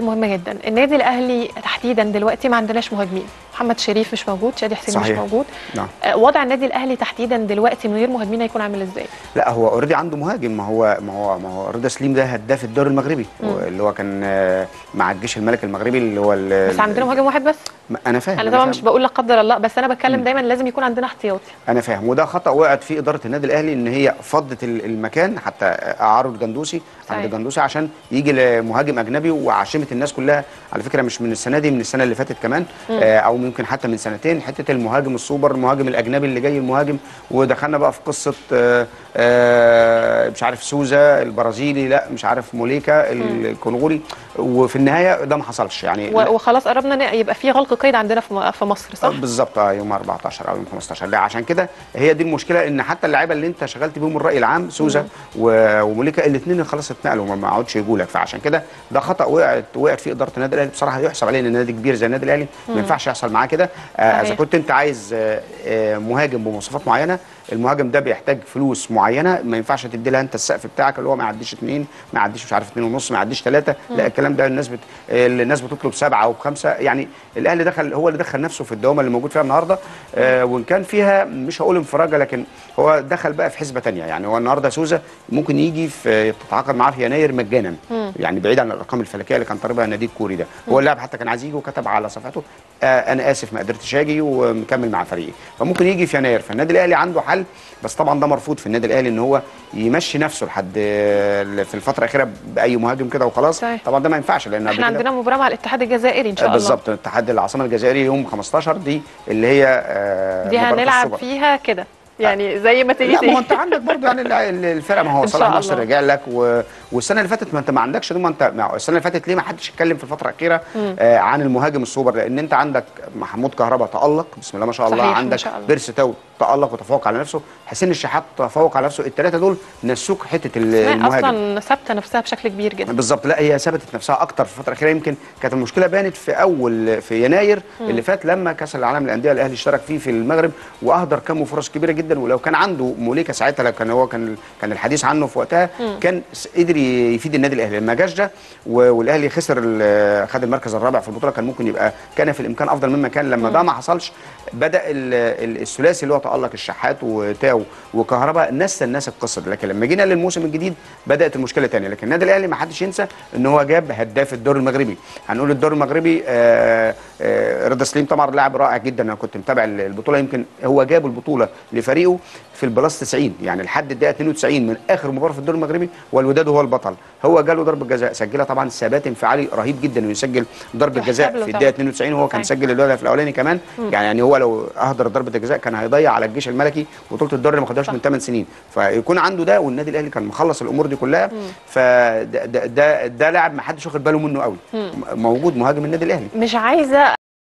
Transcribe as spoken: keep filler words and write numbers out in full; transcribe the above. سؤال مهم جدا، النادي الاهلي تحديدا دلوقتي ما عندناش مهاجمين، محمد شريف مش موجود، شادي حسيني مش موجود. نعم. وضع النادي الاهلي تحديدا دلوقتي من غير مهاجمين هيكون عامل ازاي؟ لا هو اوريدي عنده مهاجم، ما هو ما هو ما هو رضا سليم ده هداف الدوري المغربي اللي هو كان مع الجيش الملكي المغربي اللي هو ال بس عندنا مهاجم واحد بس. انا فاهم، انا طبعا مش بقول لا قدر الله، بس انا بتكلم دايما لازم يكون عندنا احتياطي. انا فاهم، وده خطا وقعت فيه اداره النادي الاهلي ان هي فضت المكان، حتى اعاروا الجندوسي عند الجندوسي عشان يجي لمهاجم اجنبي، وعشمت الناس كلها على فكره، مش من السنه دي، من السنه اللي فاتت كمان آه او ممكن حتى من سنتين، حته المهاجم السوبر، المهاجم الاجنبي اللي جاي المهاجم، ودخلنا بقى في قصه آه آه مش عارف سوزا البرازيلي، لا مش عارف موليكا الكونغولي، وفي النهايه ده ما حصلش يعني، وخلاص قربنا يبقى في غلق قيد عندنا في مصر صح؟ بالظبط اه يوم اربعتاشر او يوم خمستاشر. لا عشان كده هي دي المشكله، ان حتى اللعيبه اللي انت شغلت بيهم الراي العام سوزا وموليكا الاثنين خلاص اتنقلوا ما عادش يجوا لك، فعشان كده ده خطا وقعت وقعت فيه اداره النادي الاهلي بصراحه، يحسب عليه ان نادي كبير زي النادي الاهلي ما ينفعش يحصل معاه كده. اذا كنت انت عايز مهاجم بمواصفات معينه، المهاجم ده بيحتاج فلوس معينه، ما ينفعش تدي لها انت السقف بتاعك اللي هو ما يعديش اتنين، ما يعديش مش عارف اتنين ونص، ما يعديش تلاته، لا الكلام ده الناس بت... الناس بتطلب سبعه وبخمسه. يعني الاهلي دخل، هو اللي دخل نفسه في الدوامه اللي موجود فيها النهارده، آه وان كان فيها مش هقول انفراجه، لكن هو دخل بقى في حسبه ثانيه. يعني هو النهارده سوزا ممكن يجي في تتعاقد معاه في يناير مجانا، يعني بعيد عن الارقام الفلكيه اللي كان طالبها النادي الكوري ده، هو اللاعب حتى كان عايز يجي وكتب على صفحته آه انا اسف ما قدرتش اجي ومكمل مع فريقي، فممكن يجي في يناير. فالنادي الاهلي عنده حل، بس طبعا ده مرفوض في النادي الاهلي ان هو يمشي نفسه لحد في الفتره الاخيره باي مهاجم كده وخلاص. طيب. طبعا ده ما ينفعش، لان احنا عندنا مباراه مع الاتحاد الجزائري ان شاء الله. بالظبط، الاتحاد العاصمه الجزائري يوم خمستاشر دي اللي هي آه دي هنلعب فيها كده يعني زي ما تيجي. لا ما هو انت عندك برضه يعني الفرقه، ما هو صلاح نصر رجع لك و... والسنه اللي فاتت ما انت ما عندكش، ما انت السنه اللي فاتت ليه ما حدش اتكلم في الفتره الاخيره آه عن المهاجم السوبر؟ لان انت عندك محمود كهربا تالق بسم الله ما شاء الله، عندك بيرستاو تالق وتفوق على نفسه، حسين الشحات تفوق على نفسه، الثلاثه دول نسوك حته المهاجم اصلا ثابته نفسها بشكل كبير جدا. بالظبط، لا هي ثبتت نفسها اكتر في الفتره الاخيره، يمكن كانت المشكله بانت في اول في يناير مم. اللي فات لما كاس العالم للانديه الاهلي اشترك فيه في المغرب واهدر كم فرص كبيره جدا، ولو كان عنده موليكا ساعتها كان هو كان كان الحديث عنه في وقتها، كان قدر يفيد النادي الاهلي. لما جاش ده والاهلي خسر خد المركز الرابع في البطوله، كان ممكن يبقى كان في الامكان افضل مما كان. لما ده ما حصلش بدا الثلاثي اللي هو تالق الشحات وتاو وكهرباء نسى الناس القصه، لكن لما جينا للموسم الجديد بدات المشكله ثانيه. لكن النادي الاهلي ما حدش ينسى ان هو جاب هداف الدوري المغربي، هنقول الدوري المغربي آآ آآ رضا سليم طبعا لاعب رائع جدا، انا كنت متابع البطوله، يمكن هو جاب البطوله فريقه في البلاس تسعين، يعني لحد الدقيقه اتنين وتسعين من اخر مباراه في الدوري المغربي، والوداد هو البطل، هو جاله ضربه جزاء سجلها طبعا ثبات انفعالي رهيب جدا، ويسجل ضربه جزاء في الدقيقه اتنين وتسعين، هو كان سجل الهدف الاولاني كمان، يعني هو لو اهدر ضربه الجزاء كان هيضيع على الجيش الملكي بطوله الدوري اللي ما خدهاش من تمن سنين، فيكون عنده ده، والنادي الاهلي كان مخلص الامور دي كلها. فده ده ده لاعب ما حدش واخد باله منه قوي، موجود مهاجم النادي الاهلي. مش عايزه